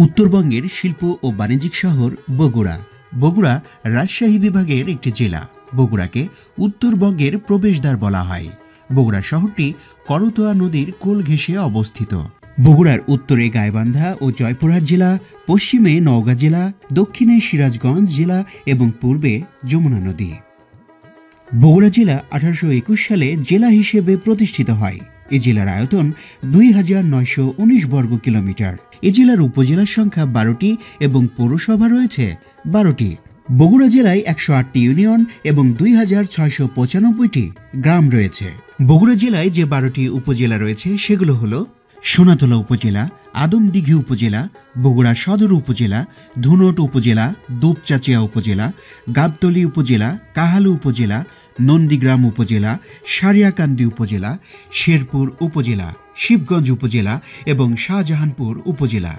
उत्तरबंगेर शिल्प और वाणिज्यिक शहर बगुड़ा। बगुड़ा राजशाही विभागेर एक जिला। बगुड़ा के उत्तरबंगेर प्रवेशद्वार बला हय। बगुड़ा शहरटी करतोया नदीर कोल घेसे अवस्थित। बगुड़ार उत्तरे गायबान्धा और जयपुरहाट जिला, पश्चिमे नौगाँ जिला, दक्षिणे सिराजगंज जिला और पूर्वे यमुना नदी। बगुड़ा जिला 1821 साले जिला हिसेबे प्रतिष्ठित हय। ए जिलार आयतन 2919 वर्ग किलोमीटर। ए जिलार उपजेलार संख्या 12टी एवं पौरसभा रयेछे 12टी। बगुड़ा जिलाय 108टी इউনিয়ন एवं 2695टी ग्राम रयेछे। बगुड़ा जिलाय जे 12टी उपजेला रयेछे सेगुलो हलो सोनातला उपजेला, आदमदीघी उपजेला, बगुड़ा सदर उपजेला, धुनट उपजेला, दूपचाचिया उपजेला, गाबतली उपजेला, काहालू उपजेला, नंदीग्राम उपजेला, सारियाकांदी उपजेला, शेरपुर उपजेला, शिवगंज उपजेला एवं शाहजहानपुर उपजेला।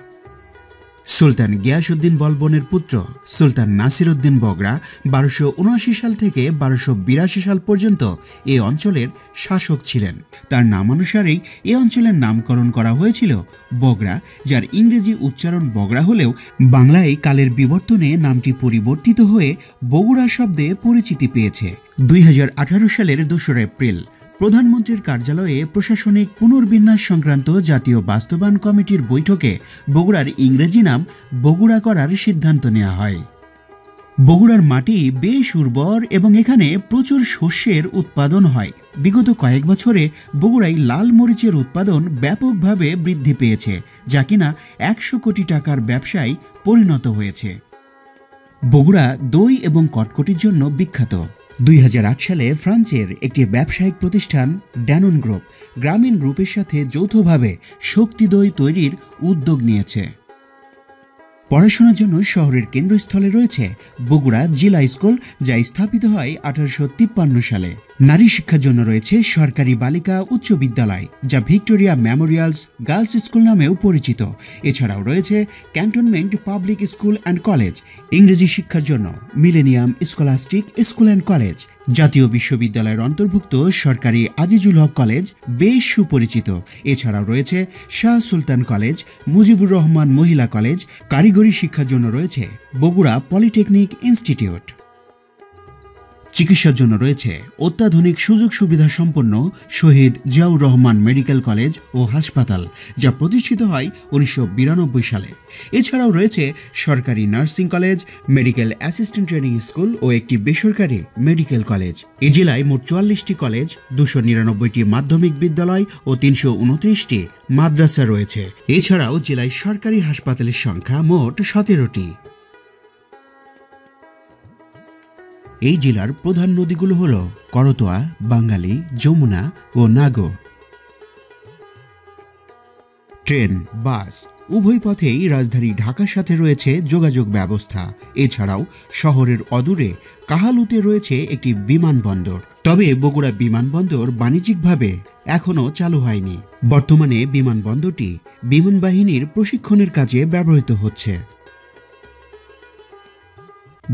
सुल्तान गियासुद्दीन बलबनेर पुत्र सुल्तान नासिरुद्दीन बगड़ा 1279 साल थेके 1282 साल पर्यन्त ए अंचलेर शासक छिलेन। तार नामानुसारेई ए अंचलेर नामकरण करा हयेछिलो बगड़ा, जार इंग्रेजी उच्चारण बगड़ा हलेও बांग्लाय़ कालेर बिवर्तने नामटी परिवर्तित हये बगुड़ा शब्दे परिचिति पेयेछे। 2018 सालेर 2 एप्रिल प्रधानमंत्री कार्यालय प्रशासनिक पुनर्विन्यास संक्रांत जातीय बास्तबायन कमिटिर बैठके बगुड़ार इंग्रेजी नाम बगुड़ा करार सिद्धांत नेওয়া হয়। बगुड़ार माटी बेश उर्वर एवं एखाने प्रचुर शस्येर उत्पादन हय। विगत कयेक बछरे बगुड़ाय़ लाल मरिचेर उत्पादन व्यापकभावे बृद्धि पेयेछे, जा किना 100 कोटी टाकार व्यवसाय परिणत हयेछे। बगुड़ा दई एवं कटकटिर जन्य विख्यात। 2008 साले फ्रांसेर एक व्यावसायिक प्रतिष्ठान डैनन ग्रुप ग्रामीण ग्रुपेर साथे यौथभावे शक्ति दई तैरिर उद्योग नियेछे। पढ़ाशोनार जोन्नो शहरेर केंद्रस्थले रयेछे बगुड़ा जिला स्कुल, जा स्थापित हय 1853 साले। नारी शिक्षार जोन्नो रयेछे सरकारी बालिका उच्च विद्यालय, जा भिक्टोरिया मेमोरियल्स गार्लस स्कुल नामेओ परिचित। एछाड़ाओ रयेछे cantonment public school and college. इंग्रेजी शिक्षार जोन्नो millennium scholastic school and college, जातीय विश्वविद्यालयेर अंतर्भुक्त सरकारी আজিজুল হক कलेज बेश सुपरिचित। एछाड़ाओ रयेछे शाह सुलतान कलेज, मुजिबुर रहमान महिला कलेज। कारिगरी शिक्षार जोन्नो रयेछे बगुड़ा पलिटेक्निक इन्स्टिट्यूट। चिकित्सार जोन्नो रयेछे अत्याधुनिक सुयोग सुविधा सम्पन्न शहीद जियाउर रहमान मेडिकल कलेज और हासपाताल, जा प्रतिष्ठित हय 1992 साले। एछाड़ाओ रयेछे सरकारी nursing college, medical assistant training school और एक बेसरकारी मेडिकल कलेज। ए जिलाय मोट 44टी कलेज, 299टी माध्यमिक विद्यालय और 329टी माद्रासा रयेछे। एछाड़ाओ जिलाय सरकारी हासपातालेर संख्या मोट 17टी। এই জেলার প্রধান নদীগুলো হলো করতোয়া, বাঙ্গালী, যমুনা ও নাগর। ট্রেন, বাস উভয় পথেই রাজধানী ঢাকার সাথে রয়েছে যোগাযোগ ব্যবস্থা। এছাড়াও শহরের অদূরে কাহালুতে রয়েছে একটি বিমানবন্দর। তবে বগুড়া বিমানবন্দর বাণিজ্যিকভাবে এখনো চালু হয়নি। বর্তমানে বিমানবন্দরটি বিমান বাহিনীর প্রশিক্ষণের কাজে ব্যবহৃত হচ্ছে।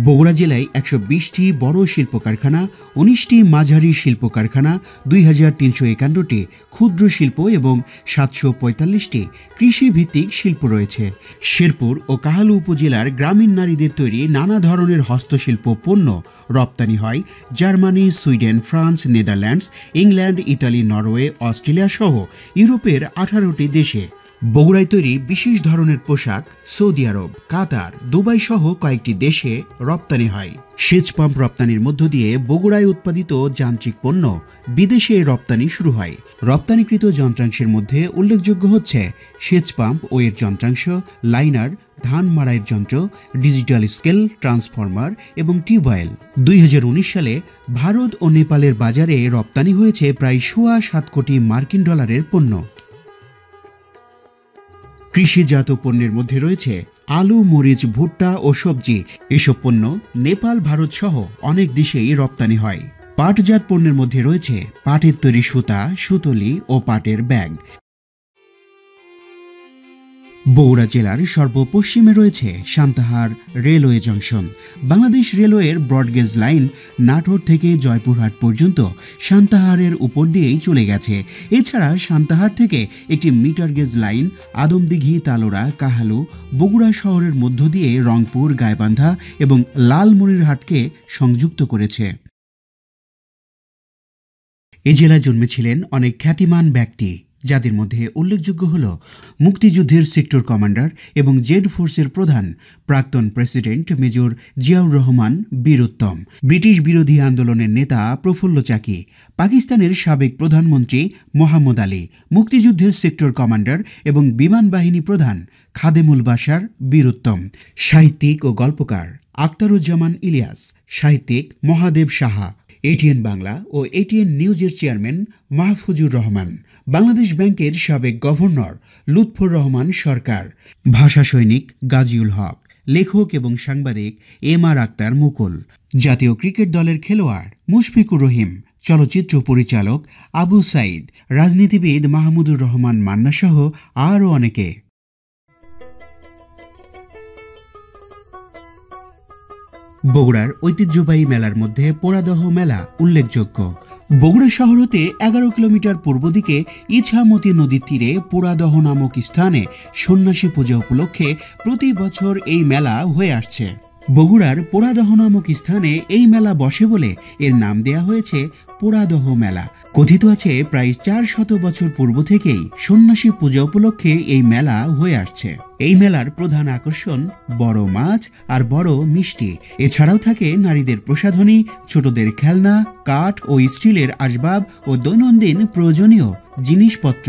बगुड़ा जिलाय 120टी बड़ शिल्प कारखाना, 19टी माझारी शिल्प कारखाना, 2351टी क्षुद्र शिल्प एवं 745टी कृषि भित्तिक शिल्प रयेछे। शेरपुर और काहालू उपजेलार ग्रामीण नारीदेर तैरी नाना धरनेर हस्तशिल्प पण्य रप्तानी हय Germany, Sweden, France, Netherlands, England, Italy, Norway, Australia सह यूरोपेर 18टी देशे। बगुड़ाय़ तैरी विशेष धरनेर पोशाक सऊदी आरब, कतार, दुबई सह कयेकटी देशे रप्तानी हय। सेच पाम्प रप्तानिर मध्य दिए बगुड़ाय़ उत्पादित यान्त्रिक पण्य विदेशे रप्तानी शुरू हय। रप्तानिकृत यंत्रांशेर मध्ये उल्लेखयोग्य हच्छे सेच पाम्प ओ एर यंत्रांश, लाइनार, धान माराइर यंत्र, डिजिटल स्केल, ट्रांसफर्मार एवं टिउबवेल। 2019 साले भारत और नेपालेर बाजारे रप्तानी हयेछे प्राय 7.5 कोटी मार्किन डलारेर पण्य। कृषिजात पण्यের मध्य रयेছে आलू, मरीच, भुट्टा और सब्जी। एसব পণ্য नेपाल, भारत सह अनेक देशে रप्तानी হয়। পাটজাত পণ্যের মধ্যে রয়েছে পাটের তৈরি সুতা, সুতলি और পাটের ব্যাগ। বগুড়া জেলার সর্বপশ্চিমে রয়েছে সান্তাহার রেলওয়ে জংশন। বাংলাদেশ রেলওয়ের ব্রডগেজ লাইন নাটোর থেকে জয়পুরহাট পর্যন্ত সান্তাহারের উপর দিয়েই চলে গেছে। এছাড়া সান্তাহার থেকে একটি meter gauge line Adamdighi, Talora, Kahalu, Bogura শহরের মধ্য দিয়ে রংপুর, গাইবান্ধা এবং লালমনিরহাটকে সংযুক্ত করেছে। এ জেলায় জন্মেছিলেন অনেক খ্যাতিমান ব্যক্তি, যাদের মধ্যে উল্লেখযোগ্য হল মুক্তিযুদ্ধের সেক্টর কমান্ডার এবং জেড ফোর্সের প্রধান প্রাক্তন প্রেসিডেন্ট মেজর জিয়াউর রহমান বীরোত্তম, ব্রিটিশ বিরোধী আন্দোলনের নেতা প্রফুল্ল চাকী, পাকিস্তানের সাবেক প্রধানমন্ত্রী মোহাম্মদ আলী, মুক্তিযুদ্ধের সেক্টর কমান্ডার এবং বিমান বাহিনী প্রধান খাদেমুল বাশার বীরোত্তম, সাহিত্যিক ও গল্পকার আখতারুজ্জামান ইলিয়াস, সাহিত্যিক মহাদেব সাহা, এটিএন বাংলা ও এটিএন নিউজের চেয়ারম্যান মাহফুজুর রহমান, বাংলাদেশ ব্যাংকের সাবেক গভর্নর লুৎফর রহমান সরকার, ভাষা সৈনিক গাজীউল হক, লেখক এবং সাংবাদিক এম আর আক্তার মুকুল, জাতীয় ক্রিকেট দলের খেলোয়াড় মুশফিকুর রহিম, চলচ্চিত্র পরিচালক আবু সাইদ, রাজনীতিবিদ মাহমুদুর রহমান মান্না সহ আরও অনেকে। বগুড়ার ঐতিহ্যবাহী মেলার মধ্যে পোড়াদহ মেলা উল্লেখযোগ্য। বগুড়া শহর হতে 11 কিলোমিটার পূর্ব দিকে ইছামতি নদীর তীরে পোড়াদহ নামক স্থানে সন্ন্যাসী পূজা উপলক্ষে প্রতি বছর এই মেলা হয়ে আসছে। বগুড়ার পোড়াদহ নামক স্থানে এই মেলা বসে বলে এর নাম দেয়া হয়েছে পোড়াদহ মেলা। কথিত আছে প্রায় 400 বছর পূর্ব থেকেই সন্ন্যাসী পূজা উপলক্ষে এই মেলা হয়ে আসছে। এই মেলার প্রধান আকর্ষণ বড় মাছ আর বড় মিষ্টি। এছাড়াও থাকে নারীদের প্রসাধনী, ছোটদের খেলনা, কাঠ ও স্টিলের আসবাব ও দৈনন্দিন প্রয়োজনীয় জিনিসপত্র।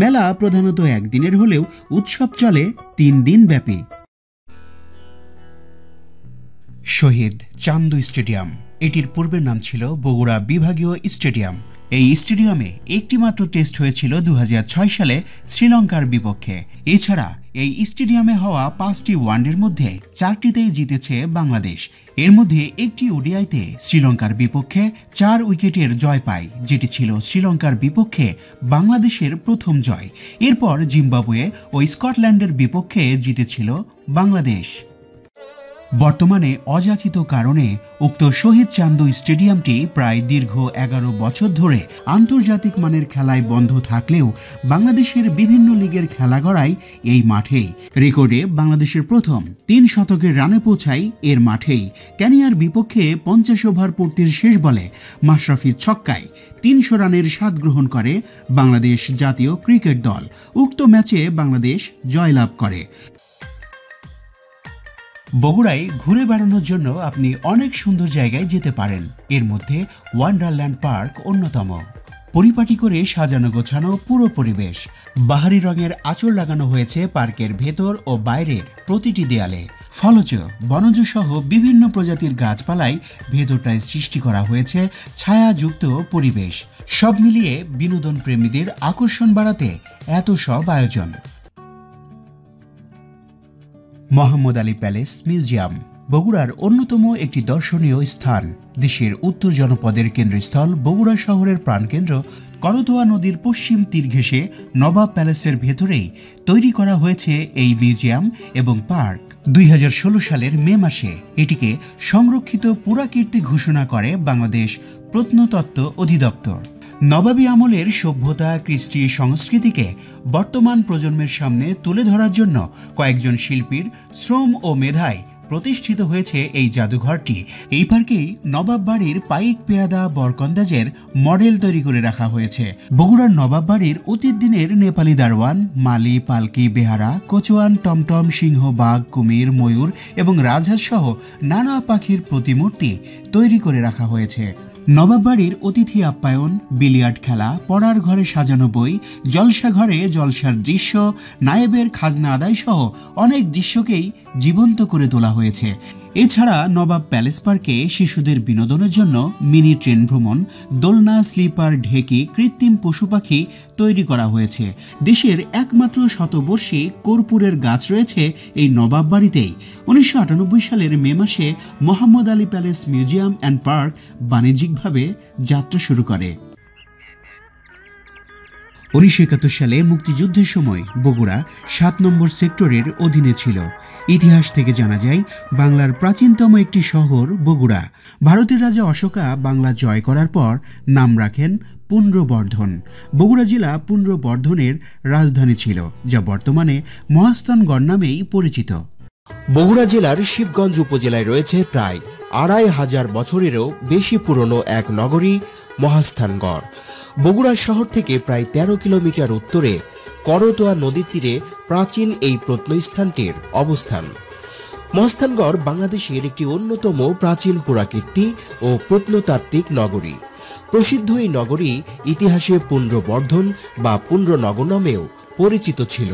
মেলা প্রধানত একদিনের হলেও উৎসব চলে 3 দিন ব্যাপী। শহীদ চান্দু স্টেডিয়াম, এটির পূর্বের নাম ছিল বগুড়া বিভাগীয় স্টেডিয়াম। এই স্টেডিয়ামে একটিমাত্র টেস্ট হয়েছিল 2006 সালে শ্রীলঙ্কার বিপক্ষে। এছাড়া এই স্টেডিয়ামে হওয়া 5টি ওয়ানডের মধ্যে 4টিতেই জিতেছে বাংলাদেশ। এর মধ্যে একটি ওডিআইতে শ্রীলঙ্কার বিপক্ষে 4 উইকেটের জয় পায়, যেটি ছিল শ্রীলঙ্কার বিপক্ষে বাংলাদেশের প্রথম জয়। এরপর জিম্বাবুয়ে ও স্কটল্যান্ডের বিপক্ষে জিতেছিল বাংলাদেশ। বর্তমানে অযাচিত কারণে উক্ত শহীদ চান্দু স্টেডিয়ামটি প্রায় দীর্ঘ 11 বছর ধরে আন্তর্জাতিক মানের খেলায় বন্ধ থাকলেও বাংলাদেশের বিভিন্ন লীগের খেলা গড়ায় এই মাঠেই। রেকর্ডে বাংলাদেশের প্রথম 3 শতকের রানে পৌঁছায় এর মাঠেই। কেনিয়ার বিপক্ষে 50 ওভার পূর্তির শেষ বলে মাশরাফির ছক্কায় 300 রানের স্বাদ গ্রহণ করে বাংলাদেশ জাতীয় ক্রিকেট দল। উক্ত ম্যাচে বাংলাদেশ জয়লাভ করে। বগুড়ায় ঘুরে বেড়ানোর জন্য আপনি অনেক সুন্দর জায়গায় যেতে পারেন, এর মধ্যে ওয়ান্ডারল্যান্ড পার্ক অন্যতম। পরিপাটি করে সাজানো গোছানো পুরো পরিবেশ, বাহারি রঙের আঁচড় লাগানো হয়েছে পার্কের ভেতর ও বাইরের প্রতিটি দেয়ালে। ফলজ, বনজ সহ বিভিন্ন প্রজাতির গাছপালায় ভেতরটায় সৃষ্টি করা হয়েছে ছায়াযুক্ত পরিবেশ। সব মিলিয়ে বিনোদন প্রেমীদের আকর্ষণ বাড়াতে এত সব আয়োজন। মোহাম্মদ আলী প্যালেস মিউজিয়াম, বগুড়ার অন্যতম একটি দর্শনীয় স্থান। দেশের উত্তর জনপদের কেন্দ্রস্থল বগুড়া শহরের প্রাণকেন্দ্র করতোয়া নদীর পশ্চিম তীর ঘেঁষে নবাব প্যালেসের ভেতরেই তৈরি করা হয়েছে এই মিউজিয়াম এবং পার্ক। 2016 সালের মে মাসে এটিকে সংরক্ষিত পুরাকীর্তি ঘোষণা করে বাংলাদেশ প্রত্নতত্ত্ব অধিদপ্তর। নবাবী আমলের সভ্যতা, কৃষ্টি, সংস্কৃতিকে বর্তমান প্রজন্মের সামনে তুলে ধরার জন্য কয়েকজন শিল্পীর শ্রম ও মেধায় প্রতিষ্ঠিত হয়েছে এই জাদুঘরটি। এই পার্কেই নবাব বাড়ির পাইক, পেয়াদা, বরকন্দাজের মডেল তৈরি করে রাখা হয়েছে। বগুড়ার নবাব বাড়ির অতীত দিনের নেপালি দারোয়ান, মালি, পালকি, বেহারা, কচুয়ান, টমটম, সিংহ, বাঘ, কুমির, ময়ূর এবং রাজহাঁস সহ নানা পাখির প্রতিমূর্তি তৈরি করে রাখা হয়েছে। নবাব বাড়ির অতিথি আপ্যায়ন, বিলিয়ার্ড খেলা, পড়ার ঘরে সাজানো বই, জলসাঘরে জলসার দৃশ্য, নায়েবের খাজনা আদায় সহ অনেক দৃশ্যকেই জীবন্ত করে তোলা হয়েছে। এছাড়া নবাব প্যালেস পার্কে শিশুদের বিনোদনের জন্য মিনি ট্রেন ভ্রমণ, দোলনা, স্লিপার, ঢেকি, কৃত্রিম পশু পাখি তৈরি করা হয়েছে। দেশের একমাত্র শতবর্ষী কর্পূরের গাছ রয়েছে এই নবাব বাড়িতেই। 1998 সালের মে মাসে Mohammad Ali palace museum and park বাণিজ্যিকভাবে যাত্রা শুরু করে। 1971 সালে মুক্তিযুদ্ধের সময় বগুড়া ৭ নম্বর সেক্টরের অধীনে ছিল। ইতিহাস থেকে জানা যায় বাংলার প্রাচীনতম একটি শহর বগুড়া। ভারতের রাজা অশোকা বাংলা জয় করার পর নাম রাখেন পুন্ড্রবর্ধন। বগুড়া জেলা পুন্ড্রবর্ধনের রাজধানী ছিল, যা বর্তমানে মহাস্থানগড় নামেই পরিচিত। বগুড়া জেলার শিবগঞ্জ উপজেলায় রয়েছে প্রায় 2500 বছরেরও বেশি পুরনো এক নগরী মহাস্থানগড়। বগুড়া শহর থেকে প্রায় ১৩ কিলোমিটার উত্তরে করতোয়া নদীর তীরে প্রাচীন এই প্রত্নস্থানটির অবস্থান। মহাস্থানগড় বাংলাদেশের একটি অন্যতম প্রাচীন পুরাকীর্তি ও প্রত্নতাত্ত্বিক নগরী। প্রসিদ্ধ এই নগরী ইতিহাসে পুন্ড্রবর্ধন বা পুন্ড্রনগর নামেও পরিচিত ছিল।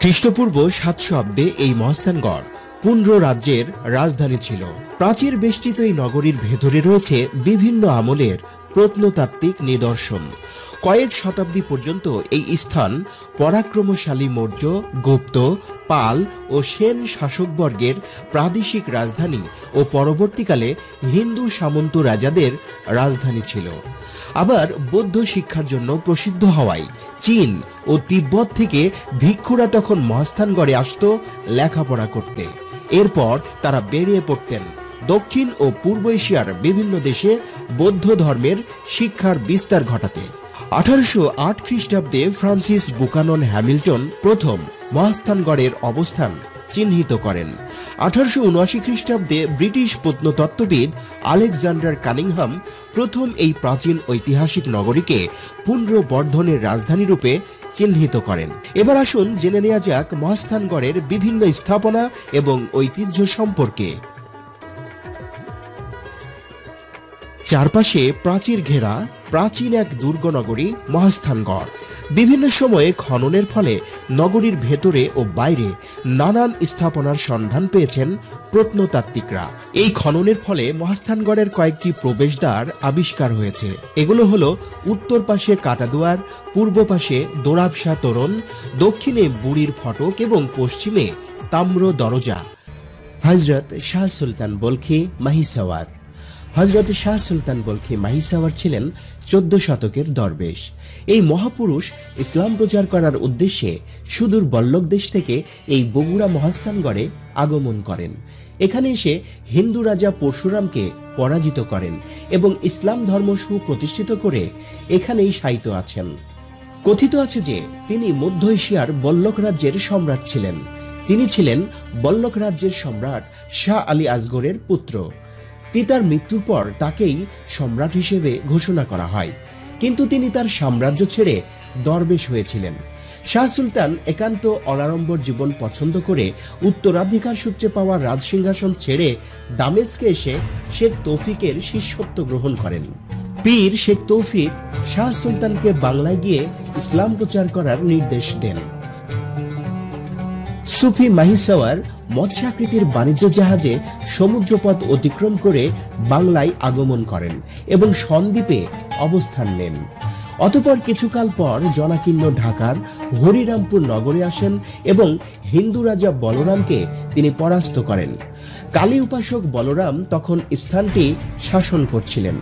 খ্রিস্টপূর্ব 700 অব্দে এই মহাস্থানগড় পুন্ড্র রাজ্যের রাজধানী ছিল। প্রাচীর বেষ্টিত এই নগরীর ভেতরে রয়েছে বিভিন্ন আমলের প্রত্নতাত্ত্বিক নিদর্শন। কয়েক শতাব্দী পর্যন্ত এই স্থান পরাক্রমশালী মৌর্য, গুপ্ত, পাল ও সেন শাসকবর্গের প্রাদেশিক রাজধানী ও পরবর্তীকালে হিন্দু সামন্ত রাজাদের রাজধানী ছিল। আবার বৌদ্ধ শিক্ষার জন্য প্রসিদ্ধ হওয়ায় চীন ও তিব্বত থেকে ভিক্ষুরা তখন মহাস্থানগড়ে আসত লেখাপড়া করতে। এরপর তারা বেরিয়ে পড়তেন দক্ষিণ ও পূর্ব এশিয়ার বিভিন্ন দেশে বৌদ্ধ ধর্মের শিক্ষার বিস্তার ঘটাতে। 1808 খ্রিস্টাব্দে ফ্রান্সিস বুকানন হ্যামিল্টন প্রথম মহাস্থানগড়ের অবস্থান চিহ্নিত করেন। 1879 খ্রিস্টাব্দে ব্রিটিশ প্রত্নতত্ত্ববিদ আলেকজান্ডার কানিংহাম প্রথম এই প্রাচীন ঐতিহাসিক নগরীকে পুন্ড্রবর্ধনের রাজধানী রূপে চিহ্নিত করেন। এবার আসুন জেনে নেওয়া যাক মহাস্থানগড়ের বিভিন্ন স্থাপনা এবং ঐতিহ্য সম্পর্কে। চারপাশে প্রাচীর ঘেরা প্রাচীন এক দুর্গনগরী মহাস্থানগড়। বিভিন্ন সময়ে খননের ফলে নগরীর ভেতরে ও বাইরে নানান স্থাপনার সন্ধান পেয়েছেন প্রত্নতাত্ত্বিকরা। এই খননের ফলে মহাস্থানগড়ের কয়েকটি প্রবেশদ্বার আবিষ্কার হয়েছে। এগুলো হলো উত্তর পাশে কাটাদুয়ার, পূর্ব পাশে দোরাবসা তোরণ, দক্ষিণে বুড়ির ফটক এবং পশ্চিমে তাম্র দরজা। হযরত শাহ সুলতান বলখি মাহিসাওয়ার। হযরত শাহ সুলতান বলখি মাহিসাওয়ার ছিলেন ১৪ শতকের দরবেশ। এই মহাপুরুষ ইসলাম প্রচার করার উদ্দেশ্যে সুদূর বল্লক দেশ থেকে এই বগুড়া মহাস্থানগড়ে আগমন করেন। এখানে এসে হিন্দু রাজা পরশুরামকে পরাজিত করেন এবং ইসলাম ধর্ম সুপ্রতিষ্ঠিত করে এখানেই শায়িত আছেন। কথিত আছে যে তিনি মধ্য এশিয়ার বল্লক রাজ্যের সম্রাট ছিলেন। তিনি ছিলেন বল্লক রাজ্যের সম্রাট শাহ আলী আসগরের পুত্র। পিতার মৃত্যুর পর তাকেই সম্রাট হিসেবে ঘোষণা করা হয়, কিন্তু তিনি তার সাম্রাজ্য ছেড়ে দরবেশ হয়েছিলেন। শাহ সুলতান একান্ত অনাড়ম্বর জীবন পছন্দ করে উত্তরাধিকার সূত্রে পাওয়া রাজসিংহাসন ছেড়ে দামেস্কে এসে শেখ তৌফিকের শিষ্যত্ব গ্রহণ করেন। পীর শেখ তৌফিক শাহ সুলতানকে বাংলায় গিয়ে ইসলাম প্রচার করার নির্দেশ দেন। সুফি মাহিসাওয়ার মৎস্যাকৃতির বাণিজ্য জাহাজে সমুদ্রপথ অতিক্রম করে বাংলায় আগমন করেন এবং সন্দ্বীপে অবস্থান নেন। অতঃপর কিছুকাল পর জনাকীর্ণ ঢাকার হরিরামপুর নগরে আসেন এবং হিন্দু রাজা বলরামকে তিনি পরাস্ত করেন। কালী উপাসক বলরাম তখন স্থানটি শাসন করছিলেন।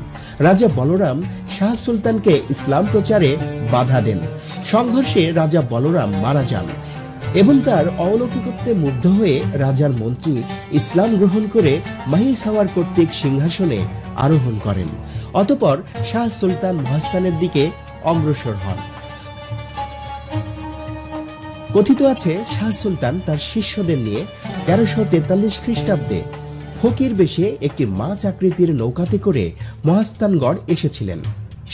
রাজা বলরাম শাহ সুলতানকে ইসলাম প্রচারে বাধা দেন। সংঘর্ষে রাজা বলরাম মারা যান এবং তার অলৌকিকত্বে মুগ্ধ হয়ে রাজার মন্ত্রী ইসলাম গ্রহণ করে মাহিসাওয়ার কর্তৃক সিংহাসনে আরোহণ করেন। অতঃপর শাহ সুলতান মহাস্থানের দিকে অগ্রসর হন। কথিত আছে শাহ সুলতান তার শিষ্যদের নিয়ে 1343 খ্রিস্টাব্দে ফকির বেশে একটি মাছ আকৃতির নৌকাতে করে মহাস্থানগড় এসেছিলেন।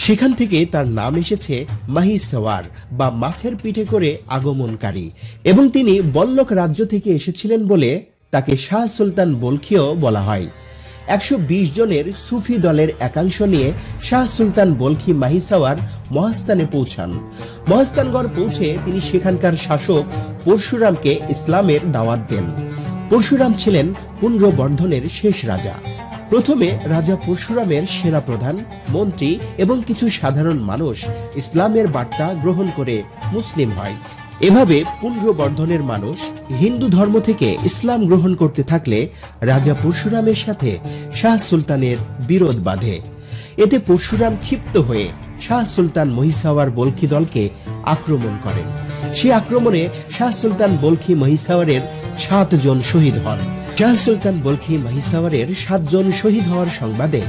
সেখান থেকে তার নাম এসেছে মাহিসাওয়ার বা মাছের পিঠে করে আগমনকারী, এবং তিনি বল্লক রাজ্য থেকে এসেছিলেন বলে তাকে শাহ সুলতান বলখিও বলা হয়। 120 জনের সুফি দলের একাংশ নিয়ে শাহ সুলতান বলখি মাহিসাওয়ার মহাস্থানে পৌঁছান। মহাস্থানগড় পৌঁছে তিনি সেখানকার শাসক পরশুরামকে ইসলামের দাওয়াত দেন। পরশুরাম ছিলেন পুন্ড্রবর্ধনের শেষ রাজা। প্রথমে রাজা পরশুরামের সেনাপ্রধান, মন্ত্রী এবং কিছু সাধারণ মানুষ ইসলামের বার্তা গ্রহণ করে মুসলিম হয়। এভাবে পুন্ড্রবর্ধনের মানুষ হিন্দু ধর্ম থেকে ইসলাম গ্রহণ করতে থাকলে রাজা পরশুরামের সাথে শাহ সুলতানের বিরোধ বাধে। এতে পরশুরাম ক্ষিপ্ত হয়ে शाह सुल्तान महिसाওয়ার बल्खी दल के आक्रमण करें। से आक्रमणे शाह सुल्तान बल्खी महिसाওয়ারের 7 जन शहीद हन। शाह सुल्तान बल्खी महिसाওয়ারের 7 जन शहीद हওয়ার संबादे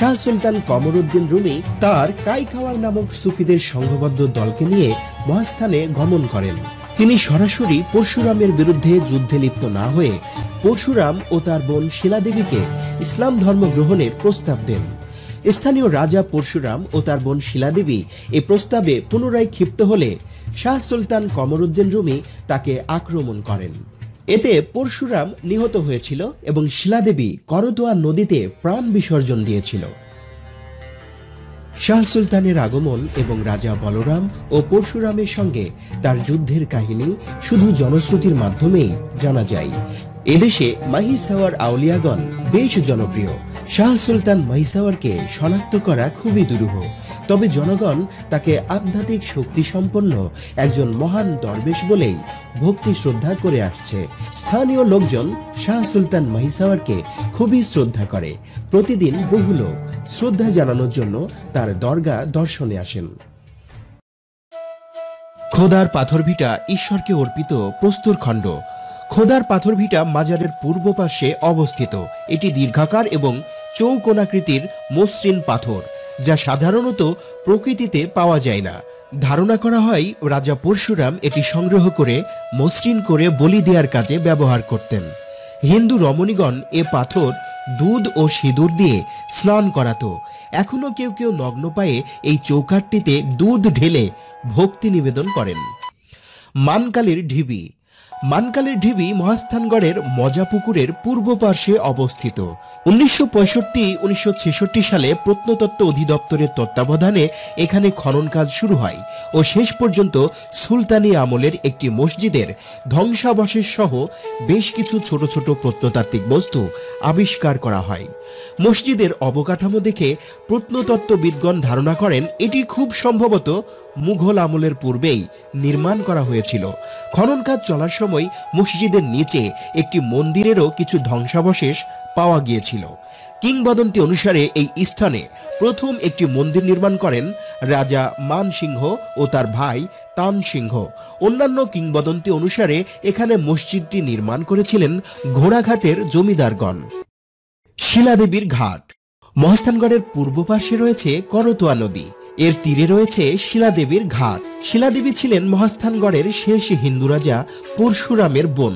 शाह सुल्तान कमरुद्दीन रूमी तार कायखाওয়ার नामक सूफीदेर संघबद्ध दल के लिए महास्थाने गमन करें। তিনি সরাসরি পরশুরামের বিরুদ্ধে যুদ্ধে লিপ্ত না হয়ে পরশুরাম ও তার বোন শিলাদেবীকে ইসলাম ধর্ম গ্রহণের প্রস্তাব দেন। স্থানীয় রাজা পরশুরাম ও তার বোন শিলাদেবী এই প্রস্তাবে পুনরায় ক্ষিপ্ত হলে শাহ সুলতান কমরউদ্দিন রুমি তাকে আক্রমণ করেন। এতে পরশুরাম নিহত হয়েছিল এবং শিলাদেবী করতোয়া নদীতে প্রাণ বিসর্জন দিয়েছিল। शाह सुल्तानेर आगमन एवं राजा बलराम और परशुरामेर संगे तार युद्धेर काहिनी शुधु जनश्रुतिर माध्यमेई जाना जाय। एदेशे महिसाওয়ার आउलियागण बेश जनप्रिय। शाह सुल्तान महिसाওয়ারকে शनाक्त करा खूबी दुरूह, तबे जनगण ताके आध्यात्मिक शक्ति सम्पन्न एकजन महान दरवेश बोलेई भक्ति श्रद्धा करे आसछे। स्थानीय लोकजन शाह सुल्तान महिसाওয়ারকে खूबी श्रद्धा करे। प्रतिदिन बहु लोक श्रद्धा जानानोर जन्य तार दरगाह दर्शने आसेन। खोदार पाथरभिटा ईश्वरके अर्पित प्रस्तरखण्ड। खोदार पाथरभिटा माजारेर पूर्व पाशे अवस्थित। एटी दीर्घाकार एवं चौकोनाकृतिर मसृण पाथर जा साधारणत प्रकृतिते पावा जाय ना। धारणा करा हय राजा परशुराम एटी संग्रह करे मसृण करे बलि देওয়ার काजे व्यवहार करतेन। हिंदू रमणीगण ए पाथर दूध और सिंदूर दिए स्नान करातो। एखोनो केउ केउ नग्न पाये एई चौकाटटीते दूध ढेले भक्ति निवेदन करेन। मानकालेर ढिबी। मानकालेर ढिबी महास्थानगढ़ेर मजापुकुरेर पूर्व पार्श्वे अवस्थित। 1965-1966 साले प्रत्नतत्व अधिदप्तरेर तत्त्वावधाने एखाने खनन काज शुरू हय और शेष पर्यन्त सुलतानी आमलेर एकटी मस्जिदेर ध्वंसावशेष सह बेश किछु छोट छोट प्रत्नतात्त्विक वस्तु आविष्कार करा हय। मस्जिदेर अबकाठामो देखे प्रत्नतत्त्वविदगण धारणा करेन एटी खूब सम्भवत मुघल आमलेर पूर्वेई निर्माण करा हयेछिलो। खनन काज चलार समय मस्जिदेर नीचे एकटी मंदिरेरও किछु ध्वंसावशेष पाওয়া গিয়েছিল। কিংবদন্তি অনুসারে এই স্থানে প্রথম একটি মন্দির নির্মাণ করেন রাজা মানসিংহ ও তার ভাই তানসিংহ। অন্যান্য কিংবদন্তি অনুসারে এখানে মসজিদটি নির্মাণ করেছিলেন ঘোড়াঘাটের জমিদারগণ। শিলাদেবীর ঘাট। মহাস্থানগড়ের পূর্ব পাশে রয়েছে করতোয়া নদী। एर तीरे रयेछे शिलादेवीर घाट। शिलादेवी छिलेन महास्थानगढ़ेर शेष हिंदू राजा परशुरामेर बोन।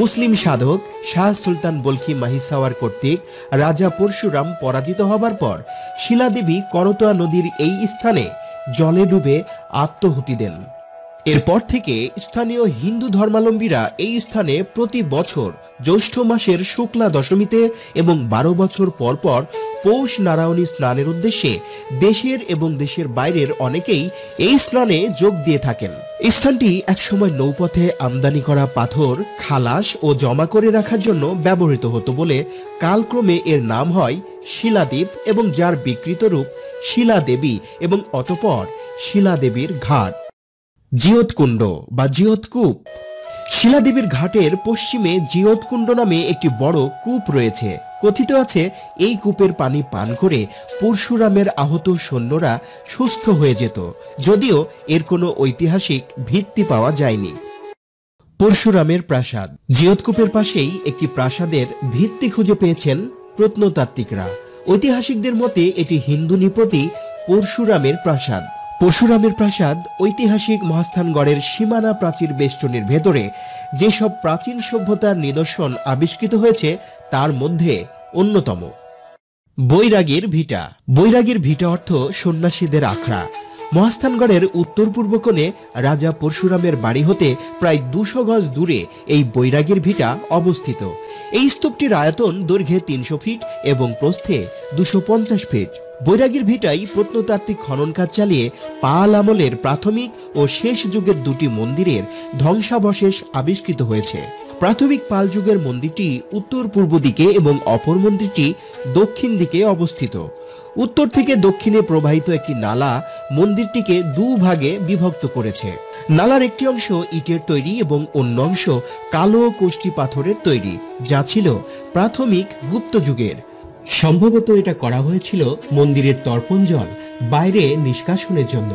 मुस्लिम साधक शाह सुल्तान बल्खी महिसाওয়ার कर्तृक राजा परशुराम पराजित हवार पर शिलादेवी करतोया नदीर एई स्थाने जले डुबे आत्महुति देन। एरपर थेके स्थानीय हिंदू धर्मालम्बीरा एई स्थाने प्रति बछर ज्येष्ठ मासेर शुक्ला दशमीते एवं 12 बछर पर पौष नारायणी स्नानेर उद्देश्ये देशेर एवं देशेर बाइरेर अनेकेई एई स्नाने जोग दिये थाकेन। स्थानटी एकसमय नौपथे आमदानी करा पाथर खालास ओ जमा करे राखार जन्य व्यवहृत हतो बोले कालक्रमे एर नाम हय शिलाद्वीप एवं जार विकृत रूप शिलादेवी एवं अतःपर शिलादेवीर घाट। जियतकुंड बा जियतकूप। शिलादेवीर घाटेर पश्चिमे जियतकुंड नामे एक बड़ कूप रयेछे। कथित आछे एई कूपेर पानी पान करे परशुरामेर आहत सैन्यरा सुस्थ हये जेत, जदिओ एर कोनो ऐतिहासिक भित्ति पावा जायनि। परशुरामेर प्रासाद। जियतकूपेर पाशेई एकटी प्रासादेर भित्ति खुंजे पेयेछेन प्रत्नतात्त्विकरा। ऐतिहासिकदेर मते एटी हिंदू निपति परशुरामेर प्रासाद। परशुरामेर प्रासाद ऐतिहासिक महास्थानगढ़ेर सीमाना प्राचीर बेष्टनेर भेतरे जेसब प्राचीन सभ्यतार निदर्शन आविष्कृत हयेछे तार मध्ये अन्यतम। बैरागीर भिटा। बैरागीर भिटा अर्थ सन्यासीदेर आखड़ा। महास्थानगढ़ेर उत्तर पूर्व कोणे राजा परशुरामेर बाड़ी होते प्राय 200 गज दूरे एई बैरागीर भिटा अवस्थित। एई स्तूपटिर आयतन दैर्घ्ये 300 फीट एवं प्रस्थे 250 फीट। बैरागीर भिटाई प्रत्नतात्त्विक खनन काज चालिए पाल आमलेर प्राथमिक और शेष जुगेर दुटी मंदिरेर ध्वंसावशेष आविष्कृत हयेछे। प्राथमिक पाल जुगेर मंदिरटी उत्तर पूर्व दिके एवं अपर मंदिरटी दक्षिण दिके अवस्थित। उत्तर थेके दक्षिणे प्रवाहित एकटी नाला मंदिरटीके दुई भागे विभक्त करेछे। नालार एकटी अंश इटेर तैरी एवं अन्य अंश कालो कोष्टी पाथरेर तैरी, जा छिलो प्राथमिक गुप्त जुगेर। সম্ভবত এটা করা হয়েছিল মন্দিরের তর্পণ জল বাইরে নিষ্কাশনের জন্য।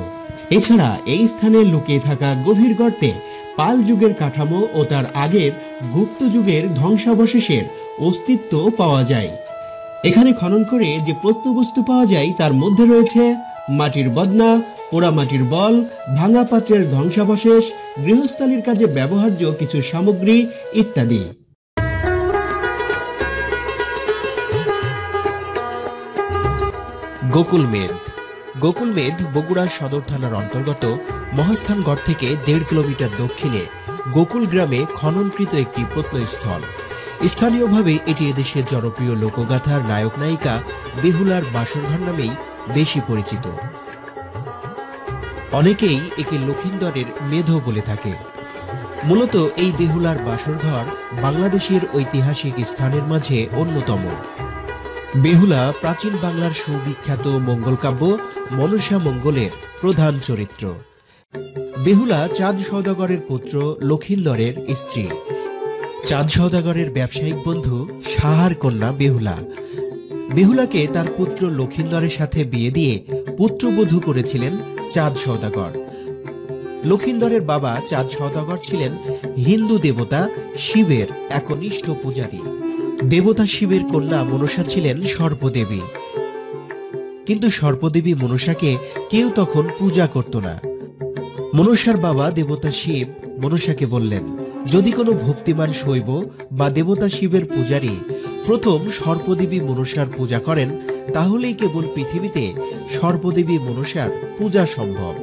এছাড়া এই স্থানে লুকিয়ে থাকা গভীর গর্তে পাল যুগের কাঠামো ও তার আগের গুপ্ত যুগের ধ্বংসাবশেষের অস্তিত্ব পাওয়া যায়। এখানে খনন করে যে প্রত্নবস্তু পাওয়া যায় তার মধ্যে রয়েছে মাটির বদনা, পোড়ামাটির বল, ভাঙা পাত্রের ধ্বংসাবশেষ, গৃহস্থালির কাজে ব্যবহার্য কিছু সামগ্রী ইত্যাদি। গোকুলমেদ। গোকুলমেদ বগুড়া সদর থানার অন্তর্গত মহাস্থানগড় থেকে 1.5 কিলোমিটার দক্ষিণে গোকুল গ্রামে খননকৃত একটি প্রত্নস্থল। স্থানীয়ভাবে এটি এদেশের জনপ্রিয় লোকগাথার নায়ক নায়িকা বেহুলার বাসরঘর নামেই বেশি পরিচিত। অনেকেই একে লখিন্দরের মেধো বলে থাকে। মূলত এই বেহুলার বাসরঘর বাংলাদেশের ঐতিহাসিক স্থানের মাঝে অন্যতম। বেহুলা প্রাচীন বাংলার সুবিখ্যাত মঙ্গল কাব্য মনসা মঙ্গলের প্রধান চরিত্র। বেহুলা চাঁদ সওদাগরের পুত্র লখিন্দরের স্ত্রী। চাঁদ সওদাগরের ব্যবসায়িক বন্ধু সাহার কন্যা বেহুলা। বেহুলাকে তার পুত্র লখিন্দরের সাথে বিয়ে দিয়ে পুত্রবধূ করেছিলেন চাঁদ সওদাগর। লখিন্দরের বাবা চাঁদ সওদাগর ছিলেন হিন্দু দেবতা শিবের একনিষ্ঠ পূজারী। দেবতা শিবের কন্যা মনসা ছিলেন সর্পদেবী, কিন্তু সর্পদেবী মনসাকে কেউ তখন পূজা করত না। মনসার বাবা দেবতা শিব মনসাকে বললেন, যদি কোনো ভক্তিমান শৈব বা দেবতা শিবের পূজারী প্রথম সর্পদেবী মনসার পূজা করেন তাহলেই কেবল পৃথিবীতে সর্পদেবী মনসার পূজা সম্ভব।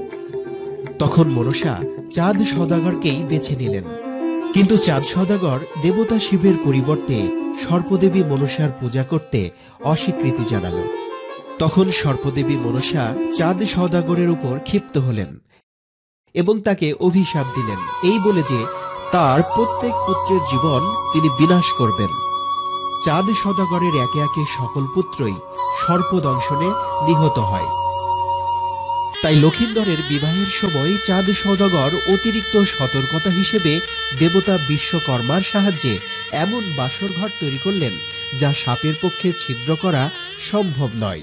তখন মনসা চাঁদ সওদাগরকেই বেছে নিলেন, কিন্তু চাঁদ সওদাগর দেবতা শিবের পরিবর্তে সর্পদেবী মনসার পূজা করতে অস্বীকৃতি জানাল। তখন সর্পদেবী মনসা চাঁদ সওদাগরের উপর ক্ষিপ্ত হলেন এবং তাকে অভিশাপ দিলেন, এই বলে যে তার প্রত্যেক পুত্রের জীবন তিনি বিনাশ করবেন। চাঁদ সওদাগরের একে একে সকল পুত্রই সর্পদংশনে নিহত হয়। তাই লখিন্দরের বিবাহের সময় চাঁদ সওদাগর অতিরিক্ত সতর্কতা হিসেবে দেবতা বিশ্বকর্মার সাহায্যে এমন বাসরঘর তৈরি করলেন যা সাপের পক্ষে ছিদ্র করা সম্ভব নয়।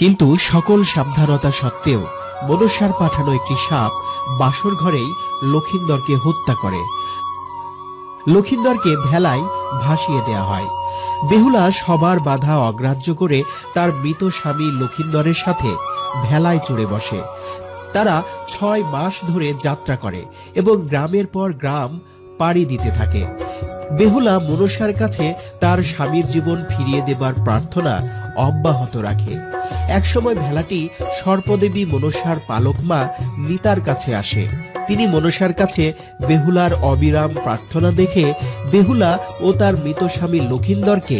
কিন্তু সকল সাবধানতা সত্ত্বেও মনসার পাঠানো একটি সাপ বাসরঘরেই লখিন্দরকে হত্যা করে। লখিন্দরকে ভেলায় ভাসিয়ে দেয়া হয়। বেহুলা সবার বাধা অগ্রাহ্য করে তার মৃত স্বামী লখিন্দরের সাথে ভেলায় চড়ে বসে। তারা 6 মাস ধরে যাত্রা করে এবং গ্রামের পর গ্রাম পাড়ি দিতে থাকে। বেহুলা মনসার কাছে তার স্বামীর জীবন ফিরিয়ে দেবার প্রার্থনা অব্যাহত রাখে। একসময় ভেলাটি সর্পদেবী মনসার পালক মা নিতার কাছে আসে। তিনি মনসার কাছে বেহুলার অবিরাম প্রার্থনা দেখে বেহুলা ও তার মৃত স্বামী লখিন্দরকে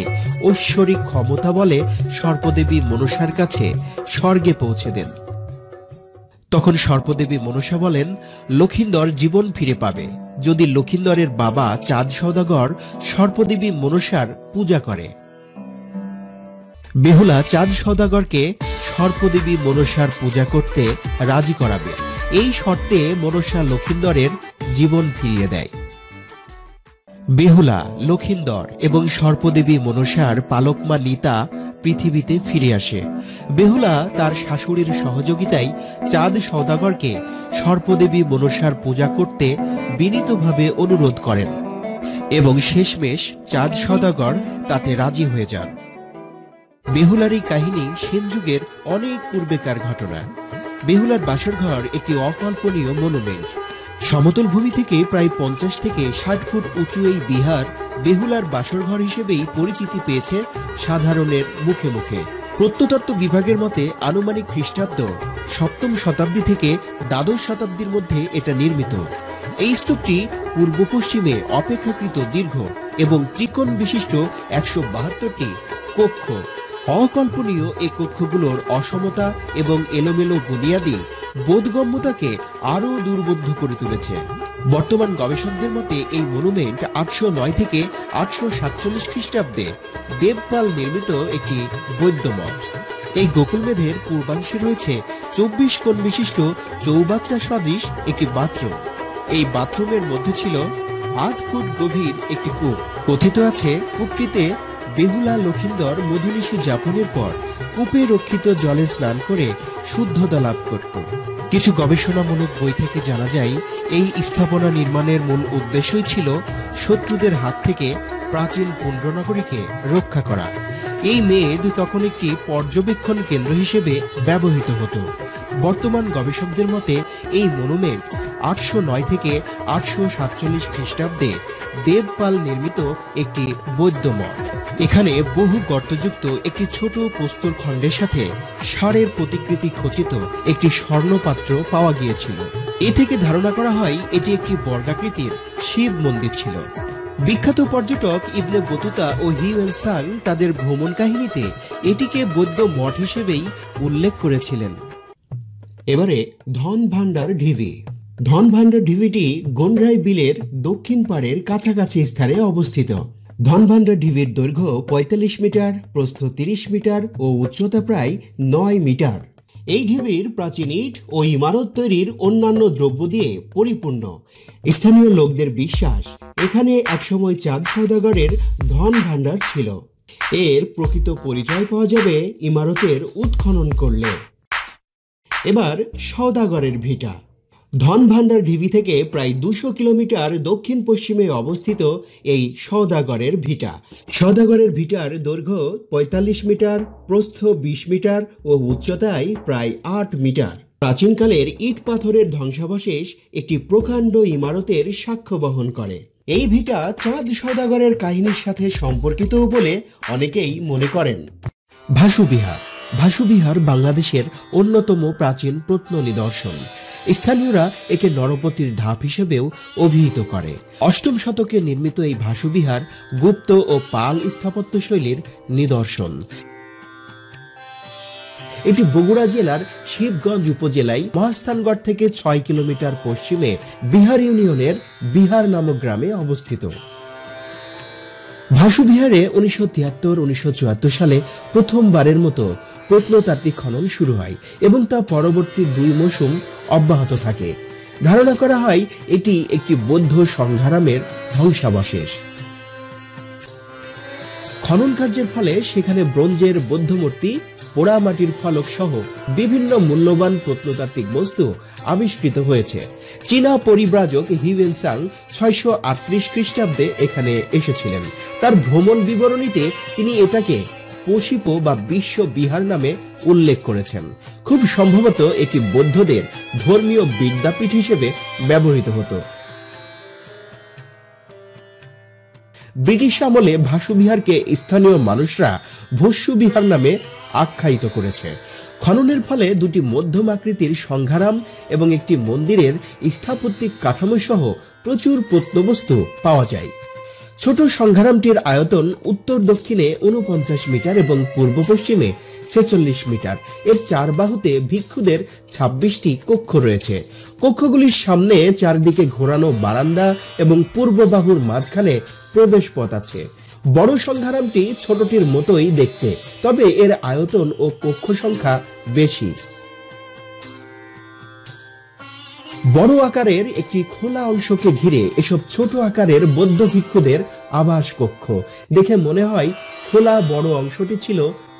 ঐশ্বরিক ক্ষমতা বলে সর্পদেবী মনসার কাছে স্বর্গে পৌঁছে দেন। তখন সর্পদেবী মনসা বলেন, লখিন্দর জীবন ফিরে পাবে যদি লখিন্দরের বাবা চাঁদ সওদাগর সর্পদেবী মনসার পূজা করে। বেহুলা চাঁদ সওদাগরকে সর্পদেবী মনসার পূজা করতে রাজি করাবে, এই শর্তে মনসা লখিন্দরের জীবন ফিরিয়ে দেয়। বেহুলা, লখিন্দর এবং সর্পদেবী মনসার পালকমা নিতা পৃথিবীতে ফিরে আসে। বেহুলা তার শাশুড়ির সহযোগিতায় চাঁদ সওদাগরকে সর্পদেবী মনসার পূজা করতে বিনীতভাবে অনুরোধ করেন এবং শেষমেশ চাঁদ সওদাগর তাতে রাজি হয়ে যান। বেহুলার এই কাহিনী সেন যুগের অনেক পূর্বেকার ঘটনা। বেহুলার বাসরঘর একটি অকল্পনীয় মনুমেন্ট। সমতল ভূমি থেকে প্রায় 50 থেকে 60 ফুট উঁচু এই বিহার বেহুলার বাসরঘর হিসেবেই পরিচিতি পেয়েছে সাধারণের মুখে মুখে। প্রত্নতত্ত্ব বিভাগের মতে আনুমানিক খ্রিস্টাব্দ 7ম শতাব্দী থেকে দ্বাদশ শতাব্দীর মধ্যে এটা নির্মিত। এই স্তূপটি পূর্ব পশ্চিমে অপেক্ষাকৃত দীর্ঘ এবং ত্রিকোণ বিশিষ্ট 172টি কক্ষ। অকল্পনীয় এই কক্ষগুলোর অসমতা এবং এলোমেলো বুনিয়াদি বোধগম্যতাকে আরও দুর্বোধ্য করে তুলেছে। বর্তমান গবেষকদের মতে এই মনুমেন্ট 809 থেকে 847 খ্রিস্টাব্দে দেবপাল নির্মিত একটি বৌদ্ধ মঠ। এই গোকুলমেধের পূর্বাংশে রয়েছে 24 কোণ বিশিষ্ট চৌবাচ্চা সদৃশ একটি বাথরুম। এই বাথরুমের মধ্যে ছিল 8 ফুট গভীর একটি কূপ। কথিত আছে কূপটিতে বেহুলা লক্ষিন্দর মধুনিশি যাপনের পর কূপে রক্ষিত জলে স্নান করে শুদ্ধতা লাভ করত। কিছু গবেষণামূলক বই থেকে জানা যায় এই স্থাপনা নির্মাণের মূল উদ্দেশ্যই ছিল শত্রুদের হাত থেকে প্রাচীন পুণ্ডনগরীকে রক্ষা করা। এই মেদ তখন একটি পর্যবেক্ষণ কেন্দ্র হিসেবে ব্যবহৃত হতো। বর্তমান গবেষকদের মতে এই মনুমেন্ট ৮০৯ থেকে ৮৪৭ খ্রিস্টাব্দে দেবপাল নির্মিত একটি বৌদ্ধ মঠ। এখানে বহু গর্তযুক্ত একটি ছোট প্রস্তর খণ্ডের সাথে ষাঁড়ের প্রতিকৃতি খচিত একটি স্বর্ণপাত্র পাওয়া গিয়েছিল। এ থেকে ধারণা করা হয় এটি একটি বর্গাকৃতির শিব মন্দির ছিল। বিখ্যাত পর্যটক ইবনে বতুতা ও হিউয়েন সাং তাদের ভ্রমণ কাহিনীতে এটিকে বৌদ্ধ মঠ হিসেবেই উল্লেখ করেছিলেন। এবারে ধনভাণ্ডার ঢিবি। ধনভাণ্ডার ঢিবিটি গোনরাই বিলের দক্ষিণ পাড়ের কাছাকাছি স্থানে অবস্থিত। ধনভাণ্ডার ঢিবির দৈর্ঘ্য ৪৫ মিটার, প্রস্থ ৩০ মিটার ও উচ্চতা প্রায় ৯ মিটার। এই ঢিবির প্রাচীন ইট ও ইমারত তৈরির অন্যান্য দ্রব্য দিয়ে পরিপূর্ণ। স্থানীয় লোকদের বিশ্বাস এখানে একসময় চাঁদ সওদাগরের ধন ভাণ্ডার ছিল। এর প্রকৃত পরিচয় পাওয়া যাবে ইমারতের উৎখনন করলে। এবার সওদাগরের ভিটা। ধনভাণ্ডার ঢিবি থেকে প্রায় ২০০ কিলোমিটার দক্ষিণ পশ্চিমে অবস্থিত এই সওদাগরের ভিটা। সওদাগরের ভিটার দৈর্ঘ্য ৪৫ মিটার, প্রস্থ ২০ মিটার ও উচ্চতায় প্রায় ৮ মিটার। প্রাচীনকালের ইট পাথরের ধ্বংসাবশেষ একটি প্রকাণ্ড ইমারতের সাক্ষ্য বহন করে। এই ভিটা চাঁদ সওদাগরের কাহিনীর সাথে সম্পর্কিত বলে অনেকেই মনে করেন। ভাসুবিহার। ভাসুবিহার বাংলাদেশের অন্যতম প্রাচীন প্রত্ন নিদর্শন। স্থানীয়রা একে নরপতির ধাপ হিসেবেও অভিহিত করে। অষ্টম শতকে নির্মিত এই ভাসুবিহার গুপ্ত ও পাল স্থাপত্যশৈলীর নিদর্শন। এটি বগুড়া জেলার শিবগঞ্জ উপজেলায় মহাস্থানগড় থেকে ৬ কিলোমিটার পশ্চিমে বিহার ইউনিয়নের বিহার নামক গ্রামে অবস্থিত। ভাসুবিহারে ১৯৭৩-১৯৭৪ সালে প্রথমবারের মতো প্রত্নতাত্ত্বিক খনন শুরু হয় এবং তা পরবর্তী ২ মৌসুম অব্যাহত থাকে। ধারণা করা হয় এটি একটি বৌদ্ধ সংঘারামের ধ্বংসাবশেষ। খনন কার্যের ফলে সেখানে ব্রোঞ্জের বৌদ্ধ মূর্তি, পোড়ামাটির ফলক সহ বিভিন্ন মূল্যবান প্রত্নতাত্ত্বিক বস্তু আবিষ্কৃত হয়েছে। চীনা পরিব্রাজক হিউয়েন সাং ৬৩৮ খ্রিস্টাব্দে এখানে এসেছিলেন। তার ভ্রমণ বিবরণীতে তিনি এটাকে পশিপ বা বিশ্ব বিহার নামে উল্লেখ করেছেন। খুব সম্ভবত এটি বৌদ্ধদের ধর্মীয় বিদ্যাপীঠ হিসেবে ব্যবহৃত হতো। ব্রিটিশ আমলে ভাসুবিহারকে স্থানীয় মানুষরা ভস্যুবিহার নামে আখ্যায়িত করেছে। খননের ফলে দুটি মধ্যম আকৃতির সংঘারাম এবং একটি মন্দিরের স্থাপত্যিক কাঠামো সহ প্রচুর প্রত্নবস্তু পাওয়া যায়। ছোট সংঘারামটির আয়তন উত্তর দক্ষিণে ৪৯ মিটার এবং পূর্ব পশ্চিমে ৪৬ মিটার। এর চার বাহুতে ভিক্ষুদের ২৬টি কক্ষ রয়েছে। কক্ষগুলির সামনে চারদিকে ঘোরানো বারান্দা এবং পূর্ব বাহুর মাঝখানে প্রবেশ পথ আছে। বড় সংঘারামটি ছোটটির মতোই দেখতে, তবে এর আয়তন ও কক্ষ সংখ্যা বেশি। বড় আকারের একটি খোলা অংশকে ঘিরে এসব ছোট আকারের বৌদ্ধ ভিক্ষুদের আবাস কক্ষ। দেখে মনে হয় খোলা বড় অংশটি ছিল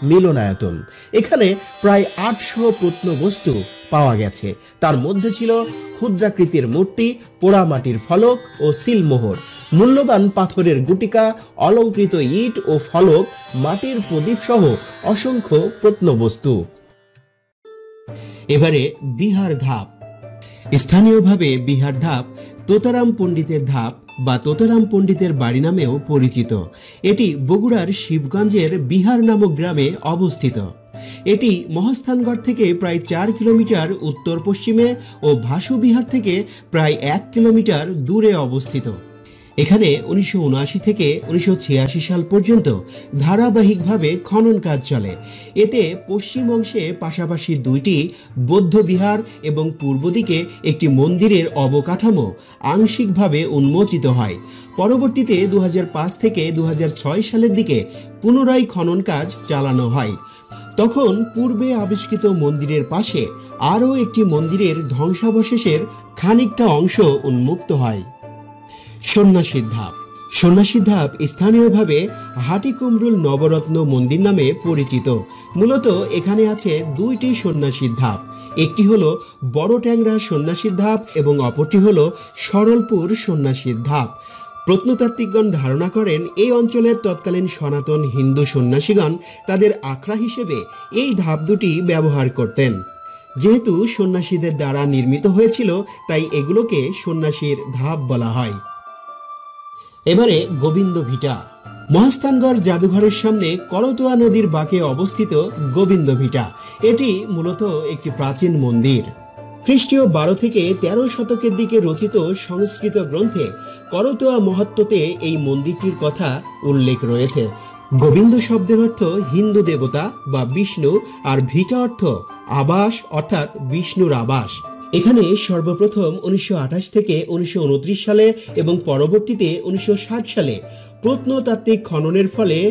মিলনায়তন। এখানে প্রায় ৮০০ প্রত্নবস্তু পাওয়া গেছে। তার মধ্যে ছিল ক্ষুদ্রাকৃতির মূর্তি, পোড়ামাটির ফলক ও সিলমোহর, মূল্যবান পাথরের গুটিকা, অলঙ্কৃত ইট ও ফলক, মাটির প্রদীপ সহ অসংখ্য প্রত্নবস্তু। এবারে বিহার ধাপ। স্থানীয়ভাবে বিহার ধাপ তোতারাম পণ্ডিতের ধাপ বা তোতারাম পণ্ডিতের বাড়ি নামেও পরিচিত। এটি বগুড়ার শিবগঞ্জের বিহার নামক গ্রামে অবস্থিত। এটি মহাস্থানগড় থেকে প্রায় ৪ কিলোমিটার উত্তর পশ্চিমে ও ভাসুবিহার থেকে প্রায় ১ কিলোমিটার দূরে অবস্থিত। এখানে ১৯৭৯ থেকে ১৯৮৬ সাল পর্যন্ত ধারাবাহিকভাবে খনন কাজ চলে। এতে পশ্চিম অংশে পাশাপাশি ২টি বৌদ্ধ বিহার এবং পূর্ব দিকে একটি মন্দিরের অবকাঠামো আংশিকভাবে উন্মোচিত হয়। পরবর্তীতে ২০০৫ থেকে ২০০৬ সালের দিকে পুনরায় খনন কাজ চালানো হয়। তখন পূর্বে আবিষ্কৃত মন্দিরের পাশে আরও একটি মন্দিরের ধ্বংসাবশেষের খানিকটা অংশ উন্মুক্ত হয়। সন্ন্যাসীর ধাপ। सन्यासी धाप स्थानीय भावे हाटीकुमरुल नवरत्न मंदिर नामे परिचित। मूलत एखाने आछे दुईटी सन्यासी धाप, एकटी हलो बड़ टैंगरा सन्यासी धाप एवं अपरटी हलो सरलपुर सन्यासी धाप। प्रत्नतात्त्विकगण धारणा करें ये अंचलेर तत्कालीन सनातन हिंदू सन्यासीगण तादेर आखड़ा हिसेबे ये धाप दुटी व्यवहार करतें। जेहेतु सन्यासीदेर द्वारा निर्मित हयेछिल ताई एगुलोके सन्यासीर धाप बला हय। एबारे गोविंद भिटा। महास्थानगढ़ जादुघर सामने करतोया नदीर बाके अवस्थित गोविंद भिटा एटी मूलत एक प्राचीन मंदिर। ख्रीष्टीय 12 থেকে 13 शतकेर दिके रचित संस्कृत ग्रंथे करतोया महत्त्वते एई मंदिरटिर कथा उल्लेख रयेछे। गोविंद शब्देर अर्थ हिंदू देवता बा विष्णु और भिटा अर्थ आवास अर्थात विष्णुर आवास। एखाने सर्वप्रथम 1928 থেকে 1929 साले एवं परवर्तीते 1960 साले प्रत्नतात्त्विक खननेर फले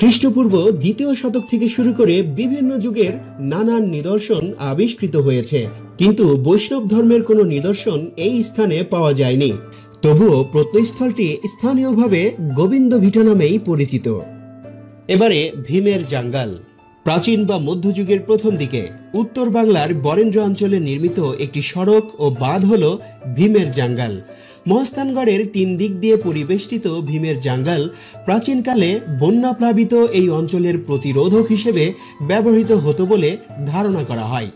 ख्रीष्टपूर्व द्वितीय शतक थेके शुरू करे विभिन्न जुगेर नानान निदर्शन आविष्कृत हयेछे, किन्तु वैष्णव धर्मेर कोनो निदर्शन एई स्थाने पावा जायनि। तबुओ प्रत्नस्थलटी स्थानीयभावे गोविंद भिटा नामेई परिचित। एबारे भीमेर जांगाल। प्राचीन बा मध्ययुगेर प्रथम दिके उत्तर बांगलार बरेंद्र अंचले निर्मित एक सड़क और बाँध हलो भीमेर जांगाल। महास्थानगढ़ेर 3 दिक दिए परिवेष्टित भीमेर जांगाल प्राचीनकाले बन्याप्लावित एई अंचलेर प्रतिरोधक हिसेबे व्यवहृत हतो बोले धारणा करा हय।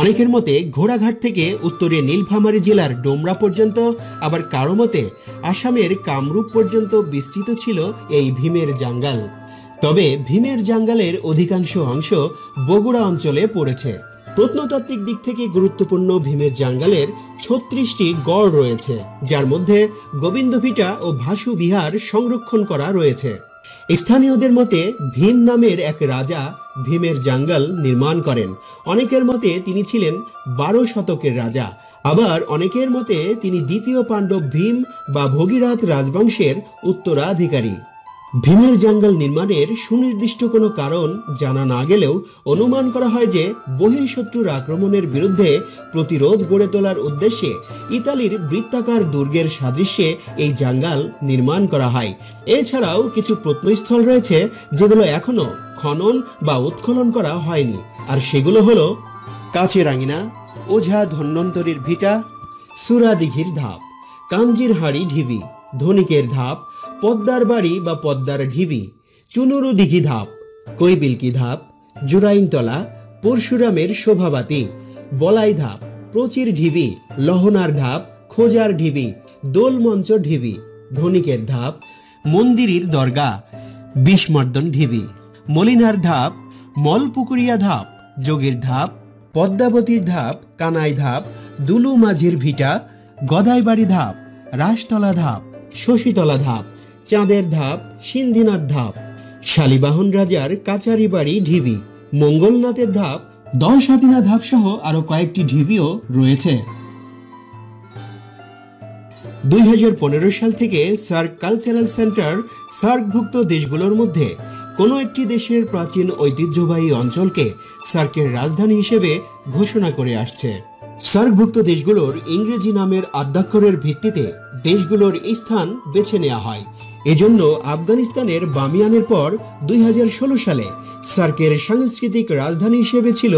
अनेकेर मते घोड़ाघाट थेके उत्तरे नीलफामारी जिलार डोमरा पर्यन्त आबार कारो मते आसामेर कामरूप पर्यन्त विस्तृत छिलो एई भीमेर जांगाल। तबे भीमेर जांगालेर अधिकांश अंश बगुड़ा अंचले पड़ेছে। प्रत्नतात्त्विक दिक থেকে গুরুত্বপূর্ণ ভীমের জাঙ্গালের 36টি গড় রয়েছে, যার মধ্যে গোবিন্দ ভিটা ও ভাসু বিহার সংরক্ষণ করা রয়েছে। স্থানীয়দের মতে ভীম নামের এক রাজা ভীমের জাঙ্গাল নির্মাণ করেন। অনেকের মতে তিনি ছিলেন 12 শতকের রাজা, আবার অনেকের মতে তিনি দ্বিতীয় পাণ্ডব ভীম বা ভগীরথ রাজবংশের উত্তরাধিকারী। भीमेर जंगल निर्माणेर सुनिर्दिष्ट कोनो कारण जाना ना गेलेও अनुमान करा হয় যে বহিঃশত্রুর আক্রমণের বিরুদ্ধে প্রতিরোধ গড়ে তোলার উদ্দেশ্যে ইতালির বৃত্তাকার দুর্গের সাদৃশ্যে এই জঙ্গল নির্মাণ করা হয়। এছাড়াও কিছু প্রত্নস্থল রয়েছে যেগুলো এখনো খনন বা উৎখনন করা হয়নি, আর সেগুলো হলো কাচেরাঙ্গিনা, ওঝা ধন্যন্তরীর ভিটা, সুরাদিঘির ধাপ, কাঞ্জিরহাড়ি ঢিবি, ধনিকের ধাপ, पद्दार बाड़ी बा पद्दार ढिबी, चुनुरु दिघी धाप, कोईबिलकी धाप, जुराइनतला, परशुरामेर शोभाबाती, बलाई धाप, प्रचीर ढिबी, लहनार धाप, खोजार ढिबी, दोलमंच ढिबी, धनिकेर धाप, मंदिरीर दरगा, विषमर्दन ढिबी, मलिनार धाप, मलपुकुरिया धाप, जोगीर धाप, पद्मावतीर धाप, कानाई धाप, दुलू माझिर भिटा, गदाईबाड़ी धाप, राशतला धाप, शशीतला धाप, चाँदेर धाप, सिंधिनाथ धाप, शालिवाहन राजार काचारी बाड़ी ढिबी, मंगलनाथेर धाप, दशातिना धाप सह आरो कयेकटी ढिबिओ रयेछे। 2015 साल थेके सार्क कल्चरल सेंटर सार्कभुक्त देशगुलोर मध्ये कोनो एकटी देशेर प्राचीन ऐतिह्यबाही अंचलके सार्केर राजधानी हिसेबे घोषणा करे आसछे। सार्कभुक्त देशगुलोर इंग्रेजी नामेर आद्याक्षरेर भित्तिते देशगुलोर स्थान बेछे नेওয়া হয়। एजন্য আফগানিস্তানের বামিয়ানের পর 2016 সালে সার্কের সাংস্কৃতিক রাজধানী হিসেবে ছিল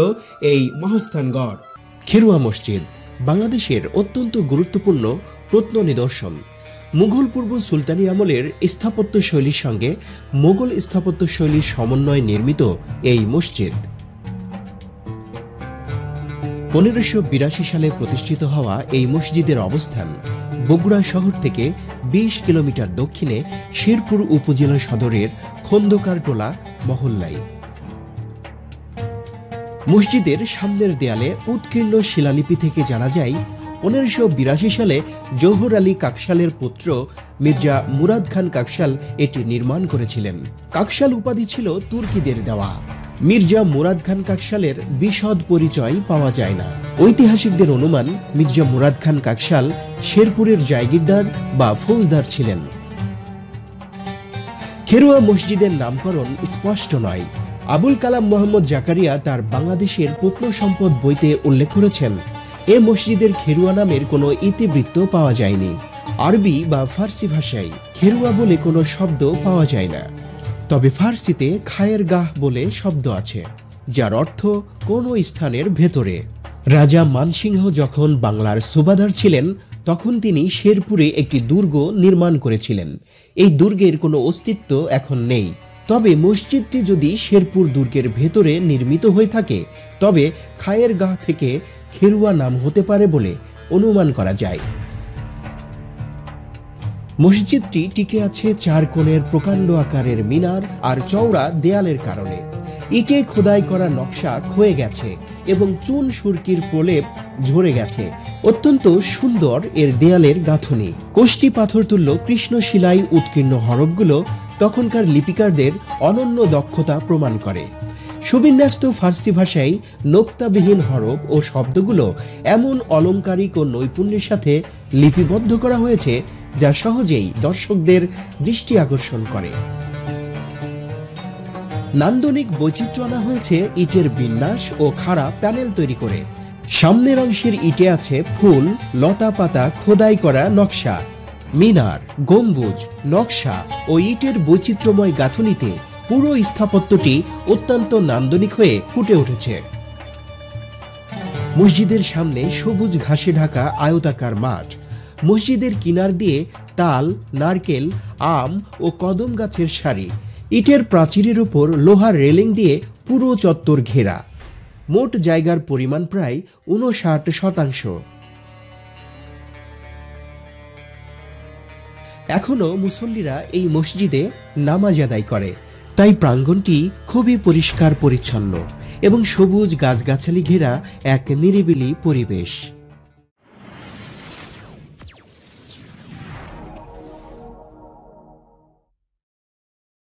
এই মহাস্থানগড়। খেরুয়া মসজিদ বাংলাদেশের অত্যন্ত গুরুত্বপূর্ণ প্রত্ন নিদর্শন। মুঘল পূর্ব সুলতানি আমলের স্থাপত্য শৈলীর সঙ্গে মোগল স্থাপত্য শৈলীর সমন্বয়ে নির্মিত এই মসজিদ 1582 সালে প্রতিষ্ঠিত হওয়া এই মসজিদের অবস্থান বগুড়া শহর থেকে 20 কিলোমিটার দক্ষিণে শেরপুর উপজেলা সদরের খন্দকারটোলা মহল্লায়। মসজিদের সামনের দেয়ালে উৎকীর্ণ শিলালিপি থেকে জানা যায় 1582 সালে জোহর আলী কাকশালের পুত্র মির্জা মুরাদ খান কাকশাল এটি নির্মাণ করেছিলেন। কাকশাল উপাধি ছিল তুর্কিদের দেওয়া। মির্জা মুরাদ খান কাকশালের বিশদ পরিচয় পাওয়া যায় না। ঐতিহাসিকদের অনুমান মির্জা মুরাদ খান কাকশাল শেরপুরের জায়গিরদার বা ফৌজদার ছিলেন। খেরুয়া মসজিদের নামকরণ স্পষ্ট নয়। আবুল কালাম মোহাম্মদ জাকারিয়া তার বাংলাদেশের প্রত্ন সম্পদ বইতে উল্লেখ করেছেন এ মসজিদের খেরুয়া নামের কোনো ইতিবৃত্ত পাওয়া যায়নি। আরবি বা ফার্সি ভাষায় খেরুয়া বলে কোনো শব্দ পাওয়া যায় না। তবে ফার্সিতে খায়ের গাহ বলে শব্দ আছে, যার অর্থ কোনো স্থানের ভেতরে। রাজা মানসিংহ যখন বাংলার সুবাদার ছিলেন তখন তিনি শেরপুরে একটি দুর্গ নির্মাণ করেছিলেন। এই দুর্গের কোনো অস্তিত্ব এখন নেই। তবে মসজিদটি যদি শেরপুর দুর্গের ভেতরে নির্মিত হয়ে থাকে তবে খায়ের গাহ থেকে খেরুয়া নাম হতে পারে বলে অনুমান করা যায়। মসজিদটি টিকে আছে চার কোণের প্রকাণ্ড আকারের মিনার আর চওড়া দেয়ালের কারণে। ইটে খোদাই করা নকশা ক্ষয়ে গেছে এবং চুন সুরকির প্রলেপ ঝরে গেছে। অত্যন্ত সুন্দর এর দেয়ালের গাঁথুনি। কোষ্টি পাথর তুল্য কৃষ্ণশিলায় উৎকীর্ণ হরফগুলো তখনকার লিপিকারদের অনন্য দক্ষতা প্রমাণ করে। সুবিন্যস্ত ফার্সি ভাষায় নোক্তাবিহীন হরফ ও শব্দগুলো এমন অলংকারিক ও নৈপুণ্যের সাথে লিপিবদ্ধ করা হয়েছে যা সহজেই দর্শকদের দৃষ্টি আকর্ষণ করে। নান্দনিক বৈচিত্র্য আনা হয়েছে ইটের বিন্যাস ও খাড়া প্যানেল তৈরি করে। সামনের অংশের ইটে আছে ফুল, লতা পাতা খোদাই করা নকশা। মিনার, গম্বুজ, নকশা ও ইটের বৈচিত্র্যময় গাঁথুনিতে পুরো স্থাপত্যটি অত্যন্ত নান্দনিক হয়ে ফুটে উঠেছে। মসজিদের সামনে সবুজ ঘাসে ঢাকা আয়তাকার মাঠ। মসজিদের কিনার দিয়ে তাল, নারকেল, আম ও কদম গাছের সারি। ইটের প্রাচীরের উপর লোহার রেলিং দিয়ে পুরো চত্বর ঘেরা। মোট জায়গার পরিমাণ প্রায় 59%। এখনও মুসল্লিরা এই মসজিদে নামাজ আদায় করে, তাই প্রাঙ্গণটি খুবই পরিষ্কার পরিচ্ছন্ন এবং সবুজ গাছগাছালি ঘেরা এক নিরিবিলি পরিবেশ।